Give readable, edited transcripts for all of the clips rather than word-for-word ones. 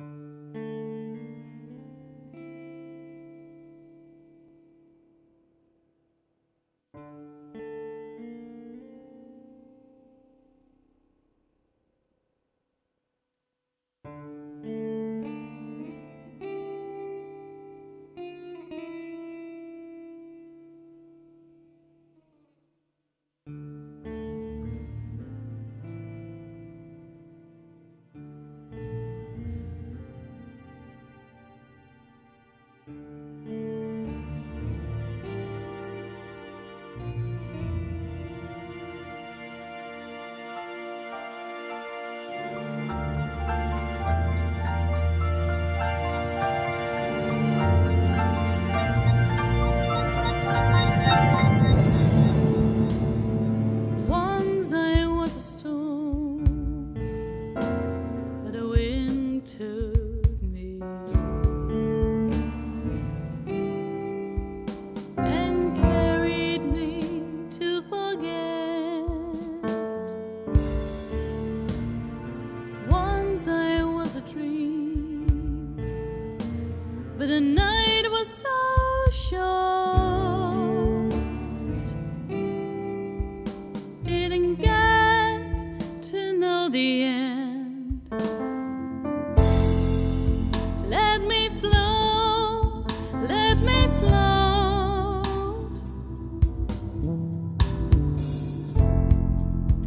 I was a dream, but the night was so short. Didn't get to know the end. Let me flow, let me float,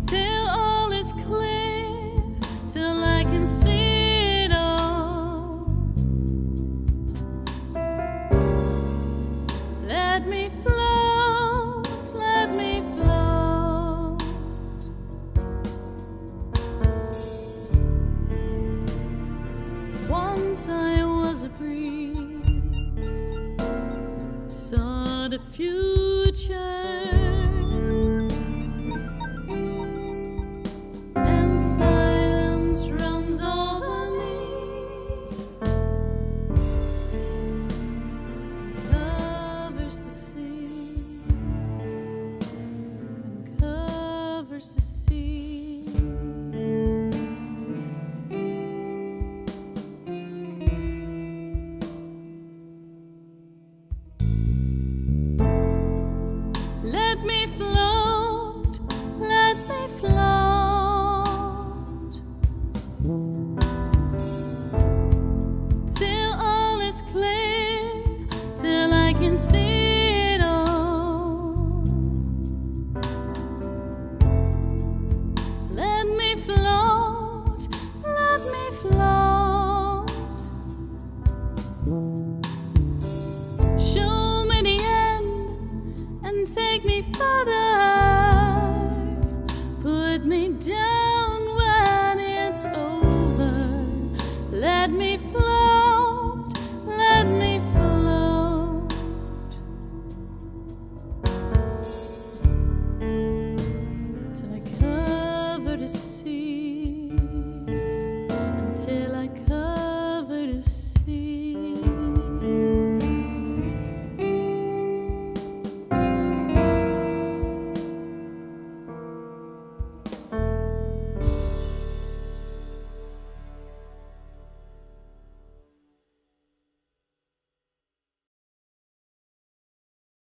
till all is clear. Once I was a breeze, saw the future, and silence runs over me. Covers the sea, covers the sea. Let me float, till all is clear, till I can see it all. Let me float, show me the end and take me further. Put me down when it's over. Let me fly.